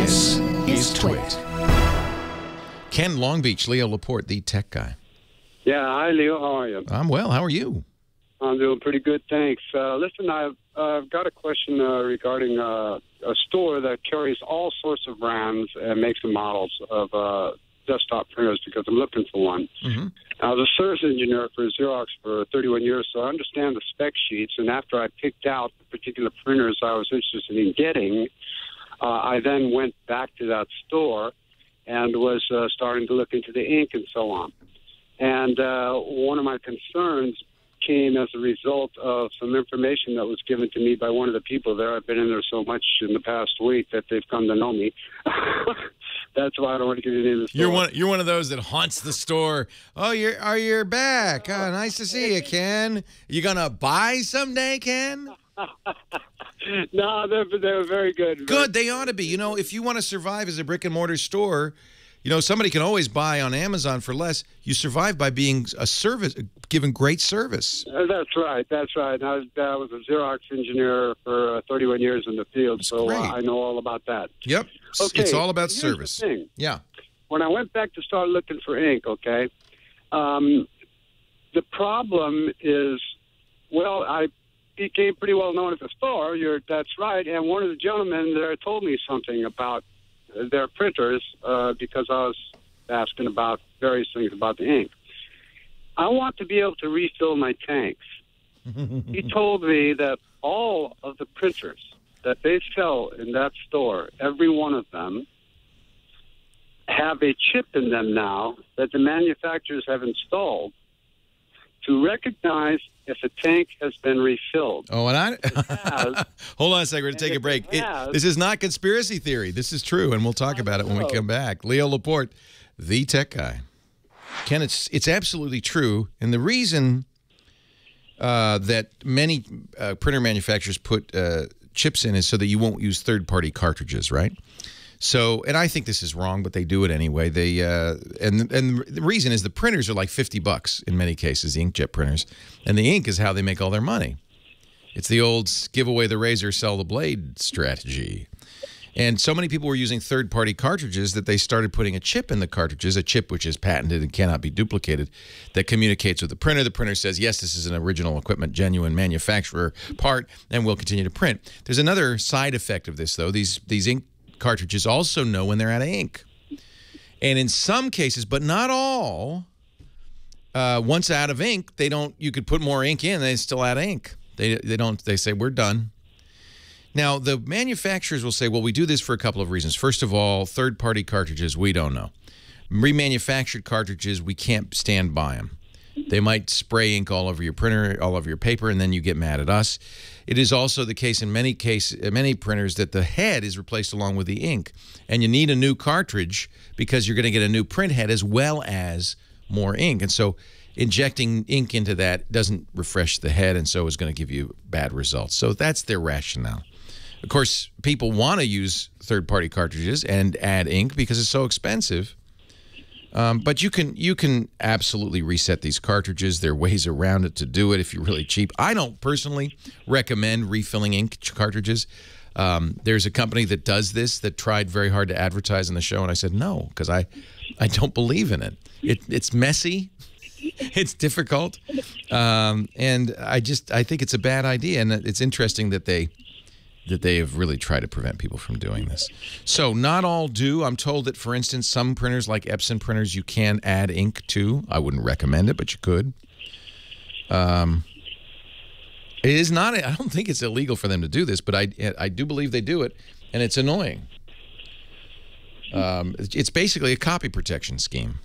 This is TWiT. Ken, Long Beach, Leo Laporte, the tech guy. Yeah, hi, Leo. How are you? I'm well. How are you? I'm doing pretty good, thanks. Listen, I've got a question regarding a store that carries all sorts of brands and makes and models of desktop printers because I'm looking for one. Mm-hmm. I was a service engineer for Xerox for 31 years, so I understand the spec sheets. And after I picked out the particular printers I was interested in getting, I then went back to that store and was starting to look into the ink and so on. And one of my concerns came as a result of some information that was given to me by one of the people there. I've been in there so much in the past week that they've come to know me. That's why I don't want to get into the store. You're one of those that haunts the store. Oh, you're back. Oh, nice to see you, Ken. You gonna buy someday, Ken? No, they're very good. Good, they ought to be. You know, if you want to survive as a brick and mortar store, you know, somebody can always buy on Amazon for less. You survive by being a service, giving great service. That's right. That's right. I was a Xerox engineer for 31 years in the field, so I know all about that. Yep. Okay, it's all about service. The thing. Yeah. When I went back to start looking for ink, okay, the problem is, well, I became pretty well known at the store. That's right. And one of the gentlemen there told me something about their printers because I was asking about various things about the ink. I want to be able to refill my tanks. He told me that all of the printers that they sell in that store, every one of them, have a chip in them now that the manufacturers have installed to recognize if a tank has been refilled. Oh, and hold on a second. We're going to take a break. This is not conspiracy theory. This is true, and we'll talk about it when we come back. Leo Laporte, the tech guy. Ken, it's absolutely true, and the reason that many printer manufacturers put chips in is so that you won't use third-party cartridges, right? So, and I think this is wrong, but they do it anyway. They and the reason is the printers are like $50 in many cases, the inkjet printers, and the ink is how they make all their money. It's the old give away the razor, sell the blade strategy. And so many people were using third-party cartridges that they started putting a chip in the cartridges, a chip which is patented and cannot be duplicated, that communicates with the printer. The printer says, yes, this is an original equipment, genuine manufacturer part, and we'll continue to print. There's another side effect of this, though. These ink cartridges also know when they're out of ink, and in some cases, but not all, once out of ink, they don't. You could put more ink in, and they're still out of ink. They don't. They say we're done. Now the manufacturers will say, well, we do this for a couple of reasons. First of all, third-party cartridges, we don't know. Remanufactured cartridges, we can't stand by them. They might spray ink all over your printer, all over your paper, and then you get mad at us. It is also the case in many printers that the head is replaced along with the ink, and you need a new cartridge because you're going to get a new print head as well as more ink. And so injecting ink into that doesn't refresh the head, and so is going to give you bad results. So that's their rationale. Of course, people want to use third-party cartridges and add ink because it's so expensive. But you can absolutely reset these cartridges. There are ways around it to do it if you're really cheap. I don't personally recommend refilling ink cartridges. There's a company that does this that tried very hard to advertise in the show, and I said no because I don't believe in it. It's messy, it's difficult, and I think it's a bad idea. And it's interesting that they have really tried to prevent people from doing this. So not all do. I'm told that, for instance, some printers like Epson printers, you can add ink to. I wouldn't recommend it, but you could. It is not. I don't think it's illegal for them to do this, but I do believe they do it, and it's annoying. It's basically a copy protection scheme.